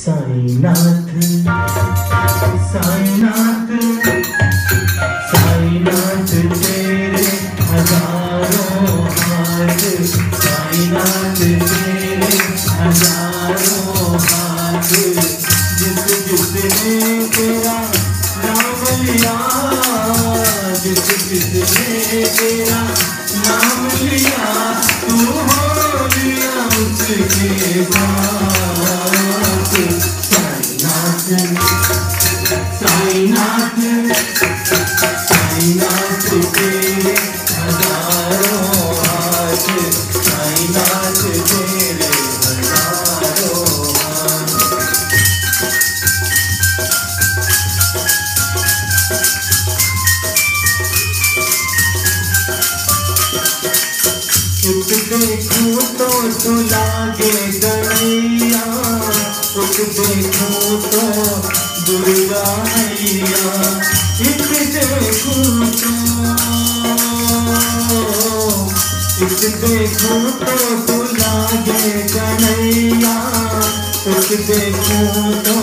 साईनाथ साईनाथ साईनाथ तेरे हजारों हाथ, साईनाथ तेरे हजारों हाथ। जिस जिसने तेरा नाम लिया, जिस जिसने तेरा नाम लिया, तू हो लिया उसके बाद। साईनाथ साईनाथ तेरे हजारों हाथ, साईनाथ तेरे हजारों हाथ। तुझे देखूं तो तू लागे गैया, तुझे देखूं तो दुर्गा मैया। एक देखूं तो तू लागे कन्हैया, एक देखूं तो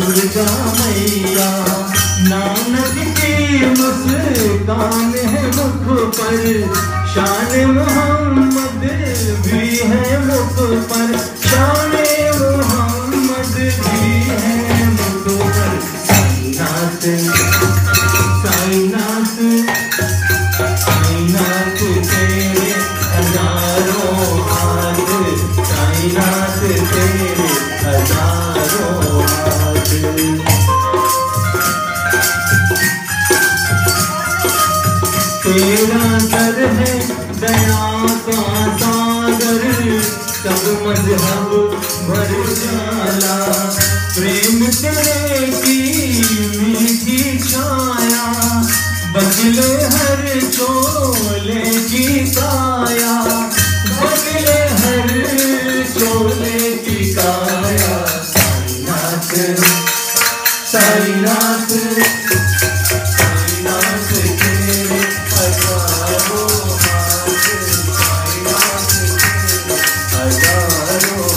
दुर्गा मैया। नानक की मुस्कान है मुख पर, शान मोहम्मद भी है मुख पर, शान मोहम्मद भी है। साईनाथ साईनाथ तेरे हजारों हाथ, साईनाथ तेरे हजारों हाथ। तेरा दर है दया का सागर, सब मजहब भर जाला। प्रेम तेरे की मीठी छाया, बदले हर चोले की काया, बदले हर चोले की काया। साईनाथ साईनाथ साईनाथ तेरे हजारों हाथ, साईनाथ तेरे हजारों हाथ।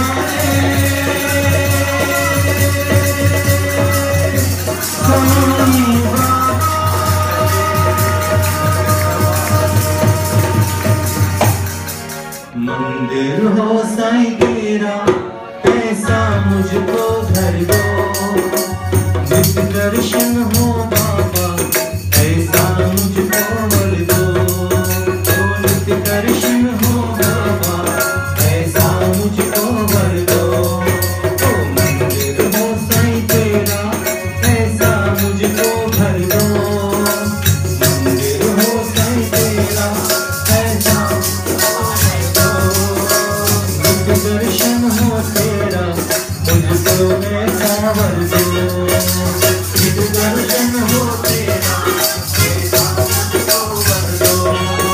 मंदिर हो साईं तेरा, पैसा मुझको भर दो। नित्य दर्शन हो बाबा, पैसा मुझको भर दो। नित्य दर्शन हो बाबा, पैसा मुझको भर दो। ओ मंदिर हो साईं तेरा, पैसा मुझको भर दो। मंदिर हो साईं तेरा, पैसा दर्शन हो तेरा, मुझको पैसा भर दो। नित्य दर्शन हो तेरा, पैसा मुझको भर दो।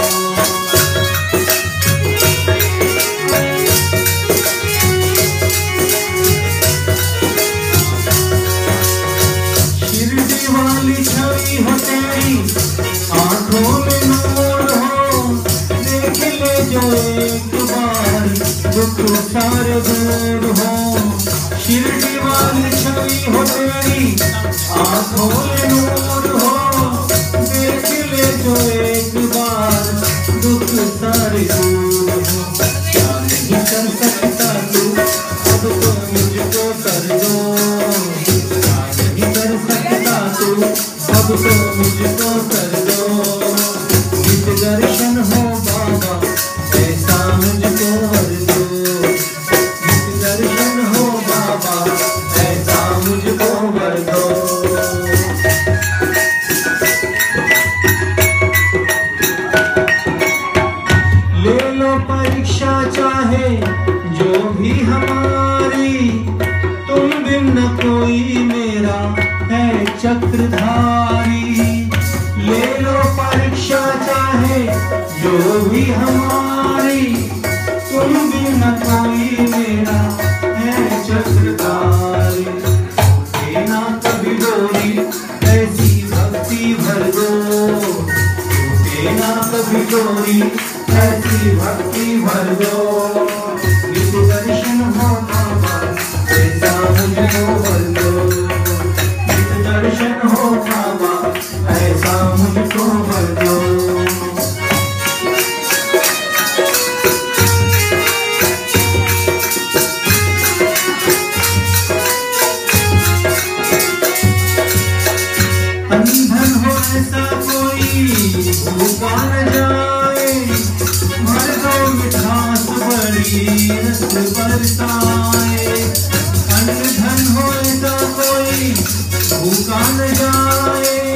शिरडी वाली छवि हो तेरी, आंखों में नूर हो। देख ले जो एक बार, दुख सारे दूर हो। शिरडी वाली छवि हो तेरी, आंखों में नूर हो। देख ले जो एक बार, दुख सारे दूर हो। क्या नहीं कर सकता तू, अब तो मुझको कर दो। क्या नहीं कर सकता तू, अब तो मुझको कर दो। नित्य दर्शन हो बाबा, पैसा मुझको भर दो। परीक्षा चाहे जो भी हमारी, तुम बिन न कोई मेरा है चक्रधारी। ले लो परीक्षा चाहे जो भी हमारी, तुम बिन न कोई मेरा है चक्रधारी। देना कभी डोरी, ऐसी भक्ति भर दो। देना कभी डोरी, ऐसी भक्ति भर दो। नित्य दर्शन हो बाबा, पैसा मुझको भर दो। नित्य दर्शन हो बाबा, पैसा मुझको भर दो। अंधन हो ऐसा कोई, भूखा न जाए। भर दो मिठास बड़ी, रस बरसाए। अंधन हो ऐसा कोई, भूखा न जाए।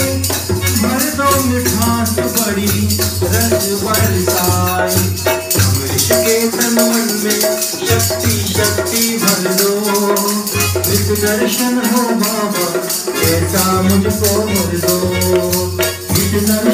भर दो मिठास बड़ी, रस बरसाए। अमृत के तनवन में शक्ति शक्ति भर दो। नित्य दर्शन हो बाबा, पैसा मुझको भर दो।